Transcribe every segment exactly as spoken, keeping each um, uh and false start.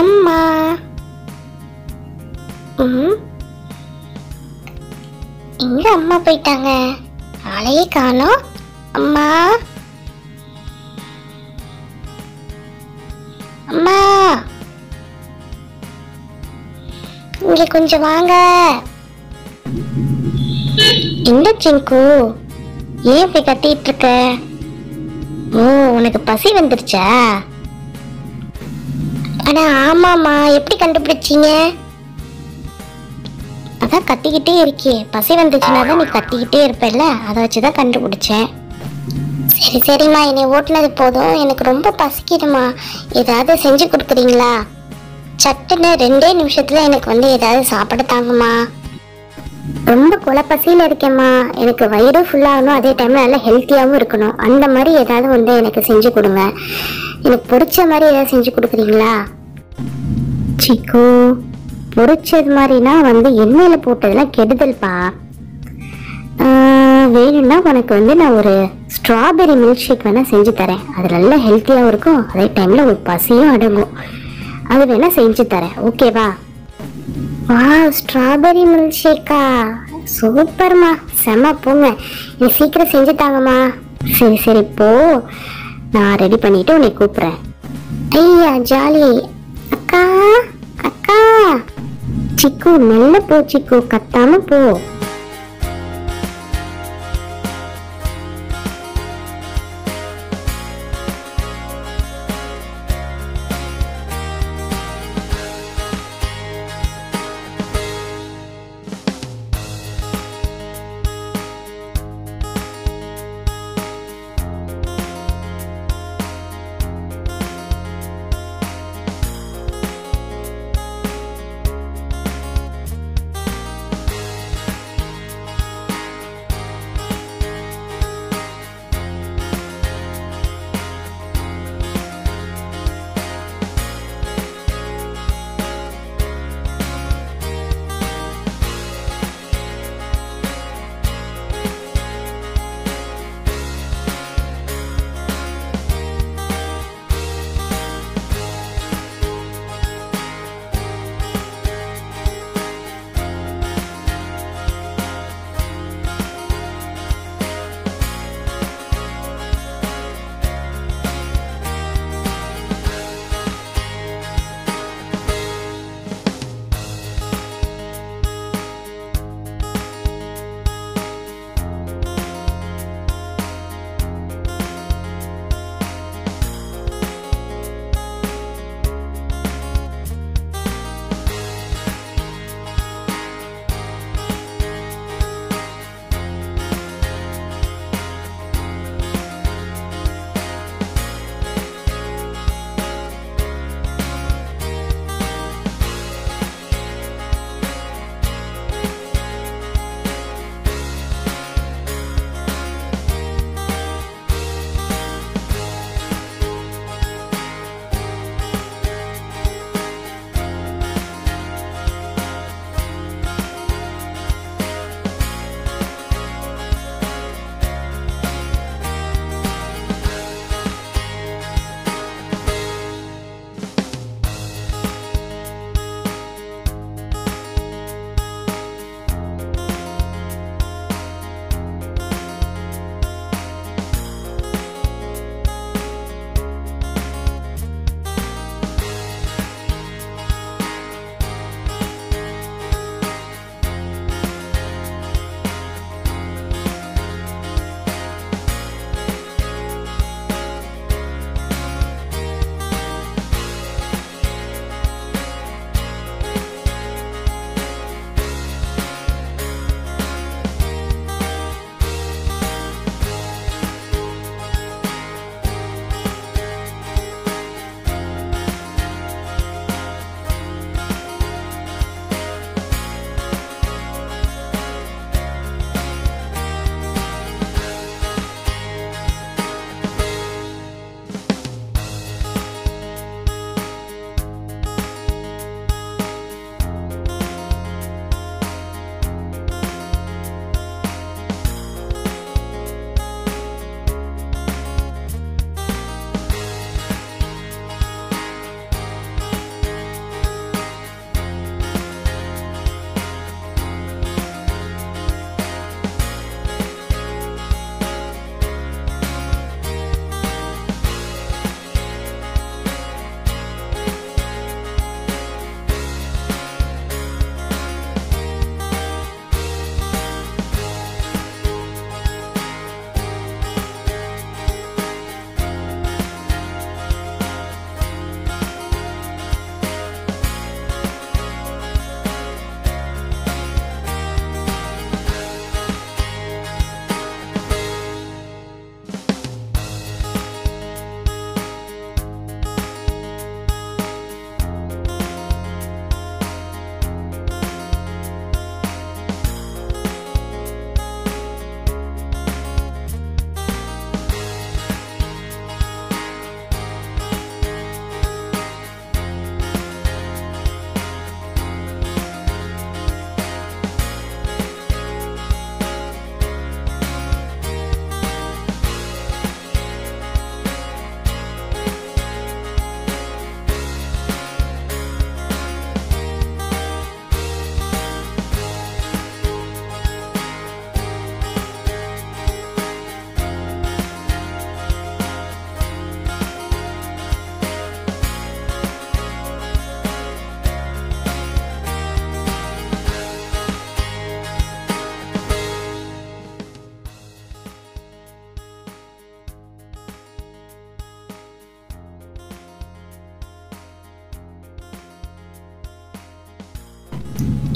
அம்மா. ம், எங்க அம்மா போயிட்டாங்க? ஆளையே காணோம். அம்மா அம்மா இங்க கொஞ்சம் வாங்க. என்ன சிங்கு, ஏன் இப்படி கத்திட்டு இருக்க? ஓ, உனக்கு பசி வந்துருச்சா? அட ஆமாம்மா, எப்படி கண்டுபிடிச்சிங்க? அதான் கத்திக்கிட்டே இருக்கே, பசி வந்துச்சுன்னா தான் நீ கத்திக்கிட்டே இருப்பல, அதை வச்சுதான் கண்டுபிடிச்சேன். சரி சரிம்மா, என்னை ஓட்டுனது போதும், எனக்கு ரொம்ப பசிக்குதுமா, ஏதாவது செஞ்சு கொடுக்குறீங்களா? சட்டுன்னு ரெண்டே நிமிஷத்துல எனக்கு வந்து ஏதாவது சாப்பிட தாங்கம்மா, ரொம்ப குலப்பசியில் இருக்கேம்மா, எனக்கு வயிறும் ஃபுல்லாகணும், அதே டைமில் நல்லா ஹெல்த்தியாகவும் இருக்கணும், அந்த மாதிரி ஏதாவது வந்து எனக்கு செஞ்சு கொடுங்க. எனக்கு பிடிச்ச மாதிரி ஏதாவது செஞ்சு கொடுக்குறீங்களா? சிக்கு, பிடிச்சது மாதிரினா வந்து எண்ணெயில் போட்டதெல்லாம் கெடுதல்ப்பா. வேணும்னா உனக்கு வந்து நான் ஒரு ஸ்ட்ராபெரி மில்க் ஷேக் வேணால் செஞ்சு தரேன், அது நல்லா ஹெல்த்தியாகவும் இருக்கும், அதே டைமில் ஒரு பசியும் அடங்கும், அது வேணால் செஞ்சு தரேன், ஓகேவா? வா, ஸ்ட்ராபெரி மில்க் ஷேக்கா? சூப்பர்மா, செம்ம, போங்க, நீ சீக்கிரம் செஞ்சு தாங்கம்மா. சரி சரி போ, நான் ரெடி பண்ணிட்டு உன்னை கூப்பிட்றேன். ஐயா ஜாலி அக்கா, அக்கா. சிக்கு மெல்ல போ, சிக்கு கத்தாம போ.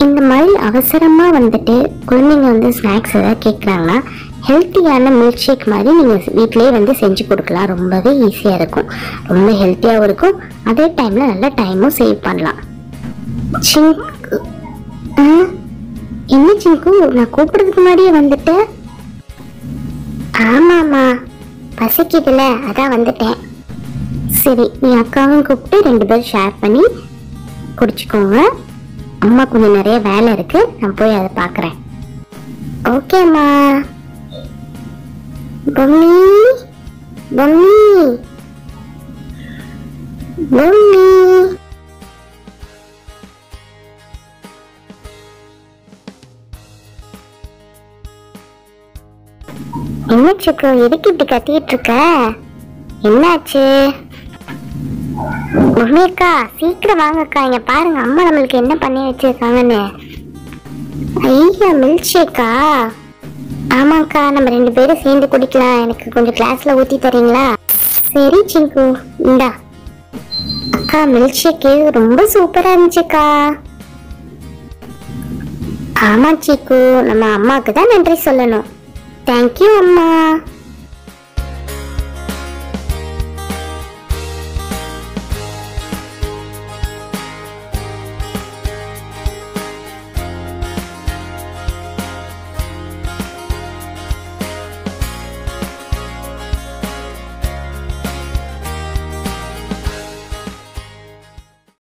இந்த மாதிரி அவசரமாக வந்துட்டு குழந்தைங்க வந்து ஸ்நாக்ஸ் எதாவது கேட்குறாங்கன்னா ஹெல்த்தியான மில்க் ஷேக் மாதிரி நீங்கள் வீட்டிலே வந்து செஞ்சு கொடுக்கலாம். ரொம்பவே ஈஸியாக இருக்கும், ரொம்ப ஹெல்த்தியாகவும் இருக்கும், அதே டைமில் நல்ல டைமும் சேவ் பண்ணலாம். சிங்க் என்ன சிங்கு, நான் கூப்பிட்றதுக்கு முன்னாடியே வந்துட்டேன். ஆமாம்மா பசிக்குதுல அதான் வந்துட்டேன். சரி நீ அக்காவும் கூப்பிட்டு ரெண்டு பேரும் ஷேர் பண்ணி குடிச்சிக்கோங்க. அம்மா கொஞ்சம் நிறைய வேலை இருக்கு, நான் போய் அதை பார்க்குறேன். ஓகேம்மா. பொம்மி பொம்மி பொம்மி. என்ன சிக்கு, எதுக்கு இப்படி கத்திட்டு இருக்க, என்னாச்சு? மம்மிக்கா சீக்கிரம் வாங்கக்கா, இங்க பாருங்க அம்மா நம்மளுக்கு என்ன பண்ணி வச்சிருக்காங்கன்னு. ஐயா மில்க் ஷேக்கா? ஆமாக்கா நம்ம ரெண்டு பேரும் சேர்ந்து குடிக்கலாம், எனக்கு கொஞ்சம் கிளாஸ்ல ஊற்றி தரீங்களா? சரி சிங்கு இந்தா. அக்கா மில்க் ஷேக்கு ரொம்ப சூப்பரா இருந்துச்சுக்கா. ஆமா சிக்கு, நம்ம அம்மாவுக்கு தான் நன்றி சொல்லணும். தேங்க்யூ அம்மா.